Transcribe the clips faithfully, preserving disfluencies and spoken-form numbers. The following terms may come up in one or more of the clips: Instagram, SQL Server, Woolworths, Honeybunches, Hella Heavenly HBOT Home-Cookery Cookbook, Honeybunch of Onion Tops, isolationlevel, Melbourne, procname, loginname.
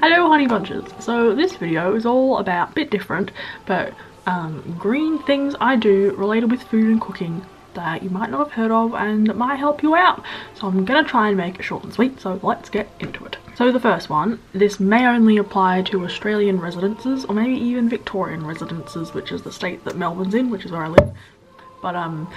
Hello Honeybunches! So this video is all about, a bit different, but um, green things I do related with food and cooking that you might not have heard of and might help you out. So I'm gonna try and make it short and sweet, so let's get into it. So the first one, this may only apply to Australian residences or maybe even Victorian residences, which is the state that Melbourne's in, which is where I live. But um,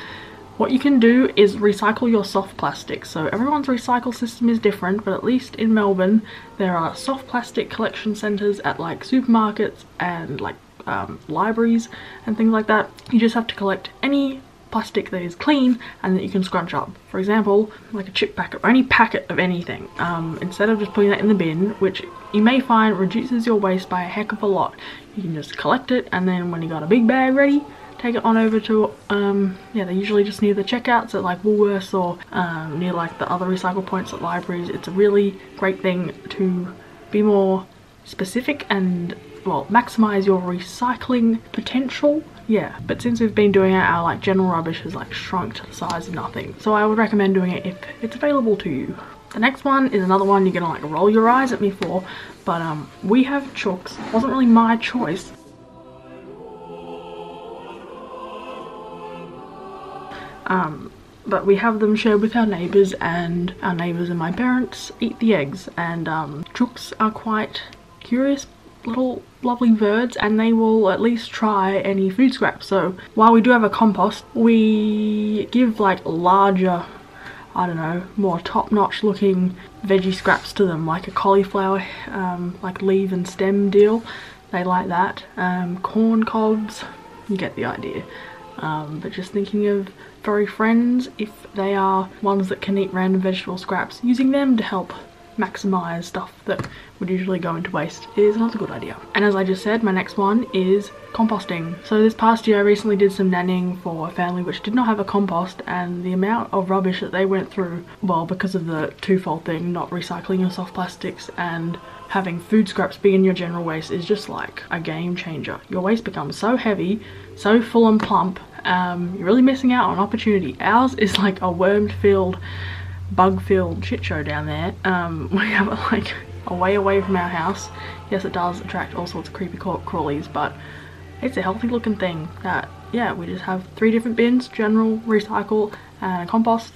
what you can do is recycle your soft plastics. So everyone's recycle system is different, but at least in Melbourne there are soft plastic collection centres at like supermarkets and like um, libraries and things like that. You just have to collect any plastic that is clean and that you can scrunch up. For example, like a chip packet or any packet of anything. Um, instead of just putting that in the bin, which you may find reduces your waste by a heck of a lot, you can just collect it, and then when you got a big bag ready, take it on over to, um, yeah, they usually just near the checkouts at like Woolworths or um, near like the other recycle points at libraries. It's a really great thing to be more specific and, well, maximise your recycling potential. Yeah, but since we've been doing it, our like general rubbish has like shrunk to the size of nothing. So I would recommend doing it if it's available to you. The next one is another one you're gonna like roll your eyes at me for, but um, we have chooks. It wasn't really my choice. Um, but we have them shared with our neighbours, and our neighbours and my parents eat the eggs, and um, chooks are quite curious little lovely birds, and they will at least try any food scraps. So while we do have a compost, we give like larger, I don't know, more top-notch looking veggie scraps to them, like a cauliflower um, like leaf and stem deal. They like that. Um, corn cobs, you get the idea. Um, but just thinking of furry friends, if they are ones that can eat random vegetable scraps, using them to help maximise stuff that would usually go into waste is not a good idea. And as I just said, my next one is composting. So this past year I recently did some nannying for a family which did not have a compost, and the amount of rubbish that they went through, well, because of the twofold thing, not recycling your soft plastics and having food scraps be in your general waste, is just like a game changer. Your waste becomes so heavy, so full and plump, um, you're really missing out on opportunity. Ours is like a worm-filled, bug-filled shit show down there. Um, we have it like a way away from our house. Yes, it does attract all sorts of creepy crawlies, but it's a healthy looking thing that, yeah, we just have three different bins: general, recycle, and compost.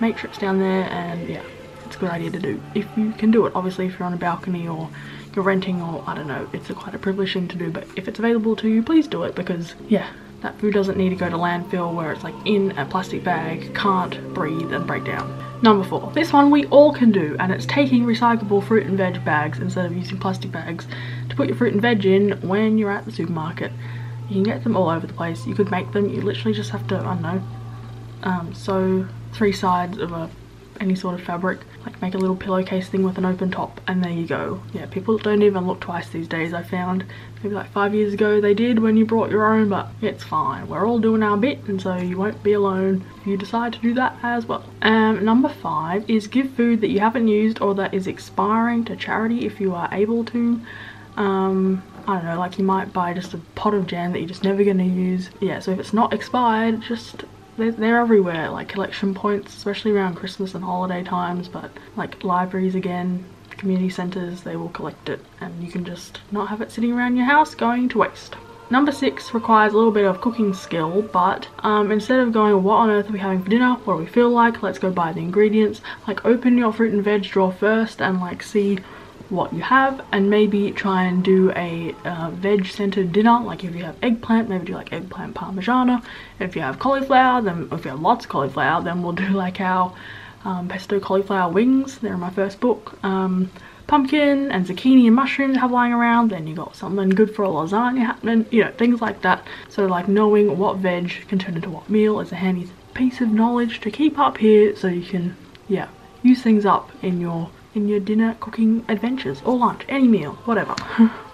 Make trips down there, and yeah, it's a good idea to do if you can do it. Obviously if you're on a balcony or you're renting, or I don't know, it's a quite a privileged thing to do, but if it's available to you, please do it, because yeah, that food doesn't need to go to landfill where it's like in a plastic bag, can't breathe and break down. Number four, this one we all can do, and it's taking recyclable fruit and veg bags instead of using plastic bags to put your fruit and veg in when you're at the supermarket. You can get them all over the place. You could make them. You literally just have to, I don't know, um, sew three sides of a any sort of fabric, like make a little pillowcase thing with an open top, and there you go. Yeah, people don't even look twice these days, I found. Maybe like five years ago they did when you brought your own, but it's fine, we're all doing our bit, and so you won't be alone if you decide to do that as well. Um number five is give food that you haven't used or that is expiring to charity if you are able to. um I don't know, like you might buy just a pot of jam that you're just never going to use. Yeah, so if it's not expired, just They're, they're everywhere, like collection points, especially around Christmas and holiday times, but like libraries again, community centres, they will collect it, and you can just not have it sitting around your house going to waste. Number six requires a little bit of cooking skill, but um, instead of going, what on earth are we having for dinner, what do we feel like, let's go buy the ingredients, like open your fruit and veg drawer first and like see what you have, and maybe try and do a uh, veg centered dinner. Like if you have eggplant, maybe do like eggplant parmigiana. If you have cauliflower, then if you have lots of cauliflower, then we'll do like our um, pesto cauliflower wings. They're in my first book. Um, pumpkin and zucchini and mushrooms have lying around, then you got something good for a lasagna happening, you know, things like that. So like knowing what veg can turn into what meal is a handy piece of knowledge to keep up here, so you can, yeah, use things up in your in your dinner cooking adventures, or lunch, any meal, whatever.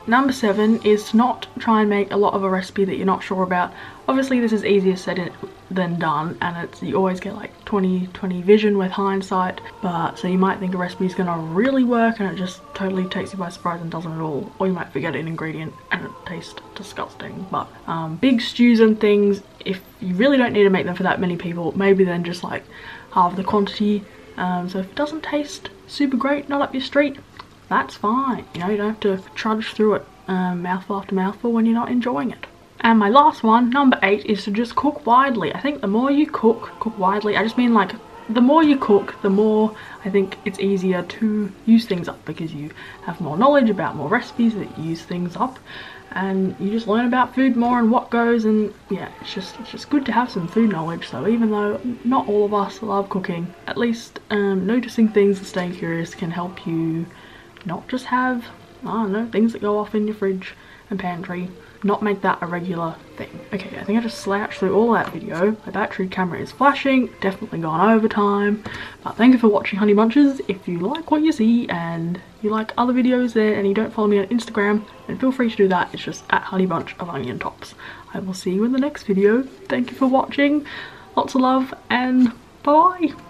Number seven is to not try and make a lot of a recipe that you're not sure about. Obviously this is easier said than done, and it's you always get like twenty twenty vision with hindsight, but so you might think a recipe is gonna really work and it just totally takes you by surprise and doesn't at all, or you might forget an ingredient and it tastes disgusting. But um, big stews and things, if you really don't need to make them for that many people, maybe then just like halve the quantity. Um, so if it doesn't taste super great, not up your street, that's fine. You know, you don't have to trudge through it um, mouthful after mouthful when you're not enjoying it. And my last one, number eight, is to just cook widely. I think the more you cook, cook widely. I just mean like the more you cook, the more I think it's easier to use things up because you have more knowledge about more recipes that you use things up, and you just learn about food more and what goes. And yeah, it's just it's just good to have some food knowledge. So even though not all of us love cooking, at least um, noticing things and staying curious can help you not just have, I don't know, things that go off in your fridge and pantry, not make that a regular thing. Okay, I think I just slouched through all that video. My battery camera is flashing, definitely gone over time. But thank you for watching, Honey Bunches. If you like what you see and you like other videos there and you don't follow me on Instagram, then feel free to do that. It's just at Honeybunch of Onion Tops. I will see you in the next video. Thank you for watching. Lots of love and bye-bye.